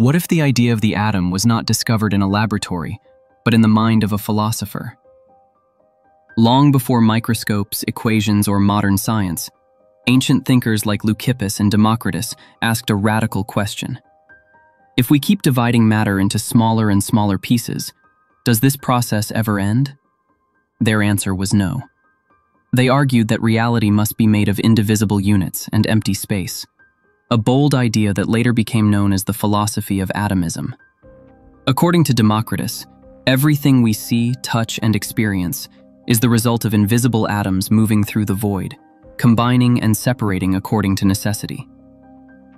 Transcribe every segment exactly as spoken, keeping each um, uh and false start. What if the idea of the atom was not discovered in a laboratory, but in the mind of a philosopher? Long before microscopes, equations, or modern science, ancient thinkers like Leucippus and Democritus asked a radical question. If we keep dividing matter into smaller and smaller pieces, does this process ever end? Their answer was no. They argued that reality must be made of indivisible units and empty space, a bold idea that later became known as the philosophy of atomism. According to Democritus, everything we see, touch, and experience is the result of invisible atoms moving through the void, combining and separating according to necessity.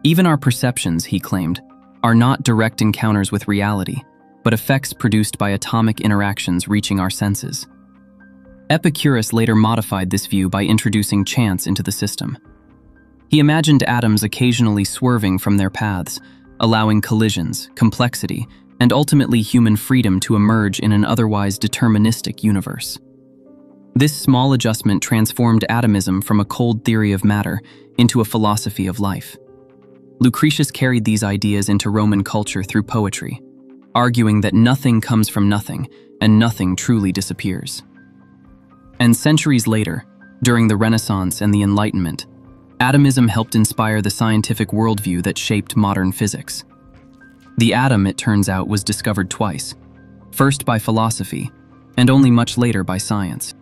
Even our perceptions, he claimed, are not direct encounters with reality, but effects produced by atomic interactions reaching our senses. Epicurus later modified this view by introducing chance into the system. He imagined atoms occasionally swerving from their paths, allowing collisions, complexity, and ultimately human freedom to emerge in an otherwise deterministic universe. This small adjustment transformed atomism from a cold theory of matter into a philosophy of life. Lucretius carried these ideas into Roman culture through poetry, arguing that nothing comes from nothing and nothing truly disappears. And centuries later, during the Renaissance and the Enlightenment, atomism helped inspire the scientific worldview that shaped modern physics. The atom, it turns out, was discovered twice, first by philosophy, and only much later by science.